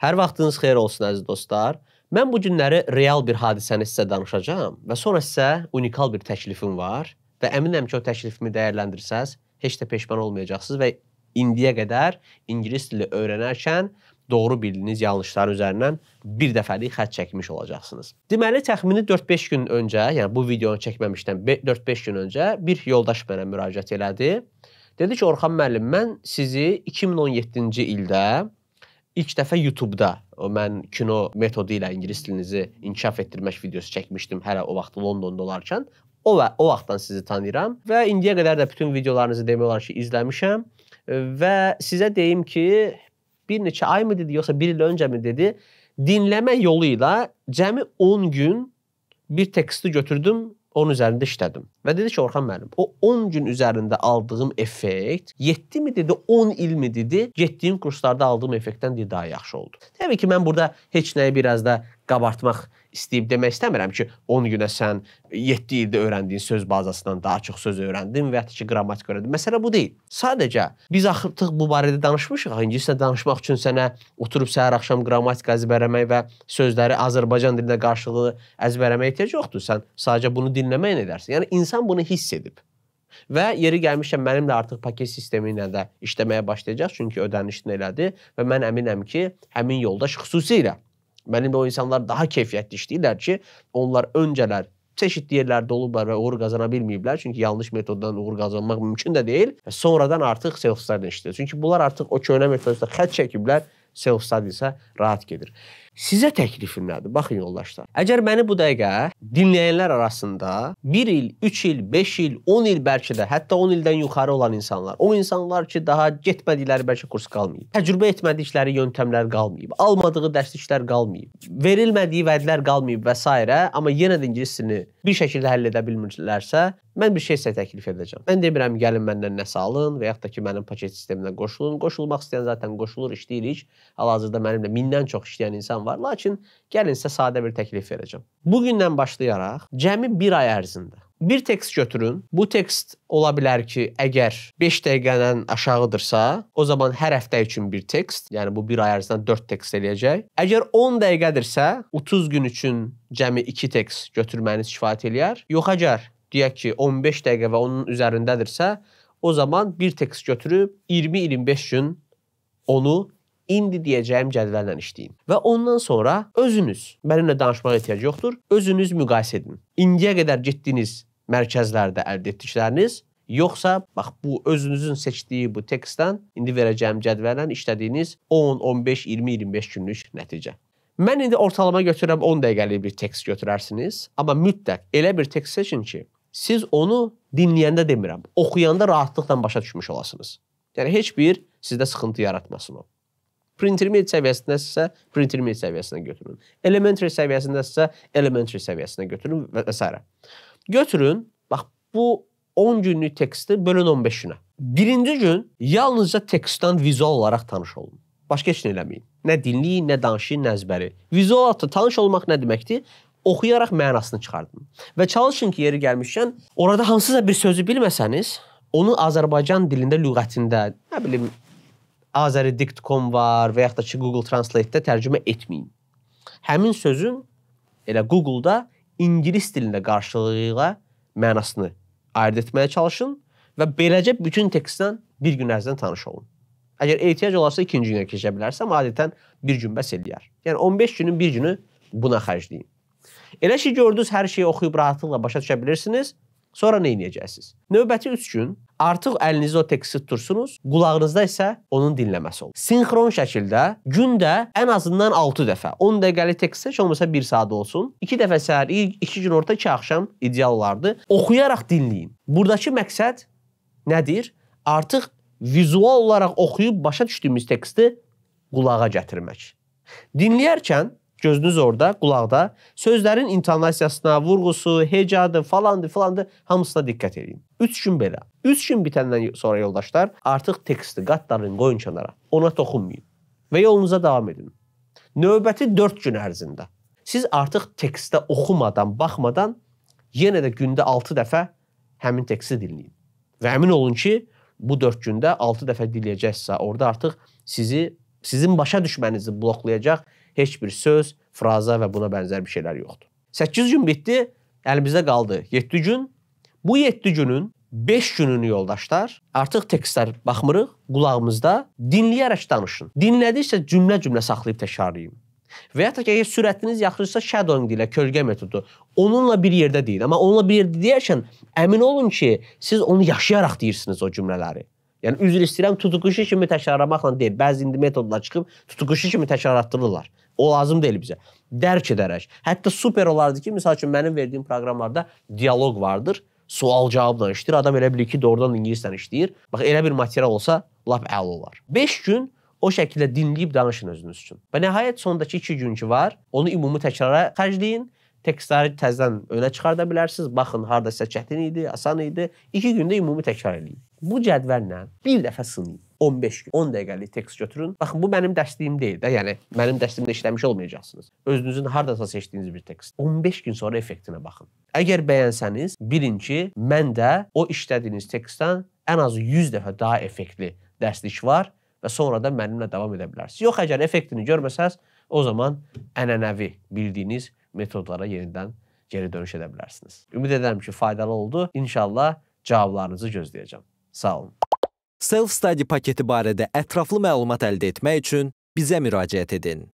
Hər vaxtınız xeyir olsun, əziz dostlar. Mən bu günləri real bir hadisəni sizə danışacağam və sonra sizə unikal bir təklifim var və əminəm ki, o təklifimi dəyərləndirsəz, heç də peşman olmayacaqsınız və indiyə qədər İngilis dili öyrənərkən doğru bildiyiniz yanlışlar üzərindən bir dəfəlik xətt çəkmiş olacaqsınız. Deməli, təxmini 4-5 gün öncə, yəni bu videonu çəkməmişdən 4-5 gün öncə bir yoldaş mənə müraciət elədi. Dedi ki, Orxan müəllim, mən sizi 2017-ci ildə ilk dəfə YouTube-da mən kino metodu ilə ingilis dilinizi inkişaf etdirmək videosu çəkmişdim hələ o vaxt Londonda olarkən. O vaxtdan sizi tanıyıram və indiyə qədər də bütün videolarınızı demək olar ki, izləmişəm və sizə deyim ki, bir neçə ay mı dedi, yoxsa bir il öncə mi dedi, dinləmə yolu ilə cəmi 10 gün bir teksti götürdüm, onun üzərində işlədim. Və dedi ki, Orxan müəllim, o 10 gün üzərində aldığım effekt 7 mi dedi, 10 il mi dedi, getdiyim kurslarda aldığım effektdən dedi, daha yaxşı oldu. Təbii ki, mən burada heç nəyi biraz da qabartmaq istəyib demək istəmirəm ki, 10 günə sən 7 ildə öyrəndiyin söz bazasından daha çox söz öyrəndin və ya ki, qrammatik öyrəndin. Məsələ bu deyil. Sadəcə, biz artıq bu barədə danışmışıq. İngiliscə danışmaq üçün sənə oturub səhər axşam qrammatik əzbərləmək və sözləri Azərbaycan dilində qarşılığı əzbərləməyə ehtiyac yoxdur. Sən sadəcə bunu dinləməyə edərsən. Yəni, insan bunu hiss edib. Və yeri gəlmişkən mənimlə artıq paket sistemi ilə də işləməyə başlayacaq, çünki ödənişini elədi və mən əminəm ki, həmin yoldaş xüsusilə mənimlə o insanlar daha keyfiyyətli işləyirlər ki, onlar öncələr çeşitli yerlərdə olublar və uğur qazana bilməyiblər, çünki yanlış metoddan uğur qazanmaq mümkün də deyil və sonradan artıq self-study işləyir. Çünki bunlar artıq o köhnə metodda xətt çəkiblər, self-study isə rahat gedir. Sizə təklifim nədir? Baxın yoldaşlar. Əgər məni bu dəqiqə dinləyənlər arasında 1 il, 3 il, 5 il, 10 il bəlkə də, hətta 10 ildən yuxarı olan insanlar, o insanlar ki, daha getmədikləri bəlkə kurs qalmayıb, təcrübə etmədikləri yöntəmlər qalmayıb, almadığı dərsliklər qalmayıb, verilmədiyi vədlər qalmayıb və s. Amma yenə də ingilisini bir şəkildə həll edə bilmirlərsə, mən bir şey sizə təklif edəcəm. Mən demirəm, gəlin məndən nəsə alın və yaxud da ki, mənim paket sisteminə qoşulun. Qoşulmaq istəyən zaten qoşulur, işləyirik. Hal-hazırda mənimlə 1000-dən çox işləyən insan var. Lakin gəlin sizə sadə bir təklif verəcəm. Bugündən başlayaraq, cəmi bir ay ərzində bir tekst götürün. Bu tekst ola bilər ki, əgər 5 dəqiqədən aşağıdırsa, o zaman hər həftə üçün bir tekst, yəni bu bir ay ərzində 4 tekst eləyəcək. Əgər 10 dəqiqədirsə, 30 gün üçün cəmi 2 tekst götürməniz kifayət eləyər. Yox, əgər deyək ki, 15 dəqiqə və onun üzərindədirsə, o zaman bir tekst götürüb 20-25 gün onu indi deyəcəyim cədvəllə işləyin. Və ondan sonra özünüz, mənimlə danışmağa ehtiyac yoxdur, özünüz müqayisə edin. İndiyə qədər getdiyiniz mərkəzlərdə əldə etdikləriniz, yoxsa bax, bu özünüzün seçdiyi bu tekstdən indi verəcəyim cədvəllə işlədiyiniz 10, 15, 20, 25 günlük nəticə. Mən indi ortalama götürəm 10 dəqiqəlik bir tekst götürərsiniz, amma mütləq elə bir tekst seçin ki, siz onu dinləyəndə demirəm, oxuyanda rahatlıqla başa düşmüş olasınız. Yəni, heç bir sizdə sıxıntı yaratmasın o. Pre-intermediate səviyyəsindəsə, pre-intermediate səviyyəsinə götürün. Elementary səviyyəsindəsə, elementary səviyyəsinə götürün və s. Götürün, bax, bu 10 günlük teksti bölün 15 günə. Birinci gün yalnızca tekstdən vizual olaraq tanış olun. Başqa heç nə eləməyin. Nə dinliyin, nə danışın, nə əzbəri. Vizual olaraq tanış olmaq nə deməkdir? Oxuyaraq mənasını çıxardın. Və çalışın ki, yeri gəlmişkən, orada hansısa bir sözü bilməsəniz, onu Azərbaycan dilində, lüğətində, nə bilim, Azeridikt.com var və yaxud da ki, Google Translate-də tərcümə etməyin. Həmin sözün elə Google-da ingilis dilində qarşılığıyla mənasını ayırt etməyə çalışın və beləcə bütün tekstdən bir gün ərzində tanış olun. Əgər ehtiyac olarsa, ikinci günə keçə bilərsəm, adətən bir gün bəs eləyər. Yəni, 15 günün bir günü buna xərcləyin. Elə ki, gördünüz, hər şeyi oxuyub rahatlıqla başa düşə bilirsiniz, sonra nə edəcəksiniz? Növbəti 3 gün artıq əlinizdə o teksti tutursunuz, qulağınızda isə onun dinləməsi olur. Sinxron şəkildə gündə ən azından 6 dəfə, 10 dəqiqəlik tekstdə heç olmasa 1 saat olsun, 2 dəfə səhər, 2 gün orta, 2 axşam ideal olardı. Oxuyaraq dinləyin. Buradakı məqsəd nədir? Artıq vizual olaraq oxuyub başa düşdüyümüz teksti qulağa gətirmək. Dinləyərkən gözünüz orada, qulaqda, sözlərin intonasiyasına, vurğusu, hecadır, falandır, filandır, hamısına diqqət edin. 3 gün belə. 3 gün bitəndən sonra yoldaşlar, artıq teksti qatların qoyun kənara, ona toxunmayın və yolunuza davam edin. Növbəti 4 gün ərzində siz artıq tekstdə oxumadan, baxmadan yenə də gündə 6 dəfə həmin teksti dinləyin. Və əmin olun ki, bu 4 gündə 6 dəfə dinləyəcəksə, orada artıq sizi Sizin başa düşmənizi bloklayacaq heç bir söz, fraza ve buna bənzər bir şeyler yoxdur. 8 gün bitti, elimizde kaldı 7 gün. Bu 7 günün 5 gününü yoldaşlar, artıq tekstler baxmırıq, qulağımızda dinleyerek danışın. Dinlədikcə cümlə saxlayıb təkrarlayın. Və ya ki, sürətiniz yaxınsa shadowing ilə kölgə metodu. Onunla bir yerdə deyil, amma onunla bir yerdə deyərkən əmin olun ki, siz onu yaşayaraq deyirsiniz o cümlələri. Yəni üzr istəyirəm, tutuquşu kimi təkrarlamaqla deyil. Bəzi indi metodlar çıxıb tutuquşu kimi təkrarlatdırırlar. O lazım deyil bizə. Dərk edərək. Hətta super olardı ki, misal üçün mənim verdiyim proqramlarda dialoq vardır. Sual-cavabla işləyir. Adam elə bilir ki, doğrudan ingilisdən işləyir. Bax, elə bir material olsa lap əla olar. 5 gün o şəkildə dinləyib danışın özünüz üçün. Və nəhayət sondakı 2 gün ki var, onu ümumi təkrara xərcləyin. Tekstləri təzdən önə çıxarda bilərsiniz. Baxın, harda sizə çətin idi, asan idi. 2 gündə ümumi təkrar eləyin. Bu cədvəllə bir dəfə sınayın. 15 gün, 10 dəqiqəlik tekst götürün. Baxın, bu mənim dərstliyim deyil də, yəni mənim dərslimdə işləmiş olmayacaqsınız. Özünüzün hardasa seçdiyiniz bir tekst. 15 gün sonra effektinə baxın. Əgər bəyənsəniz, bilin ki, məndə o işlədiyiniz tekstdən ən az 100 dəfə daha effektli dərslik var və sonra da mənimlə davam edə bilərsiniz. Yox, əgər effektini görməsəz, o zaman ənənəvi bildiyiniz metodlara yeniden geri dönüş edə bilərsiniz. Ümid edirəm ki, faydalı oldu. İnşallah cavablarınızı gözləyəcəm. Sağ olun. Self-study paketi barədə ətraflı məlumat əldə etmək üçün bizə müraciət edin.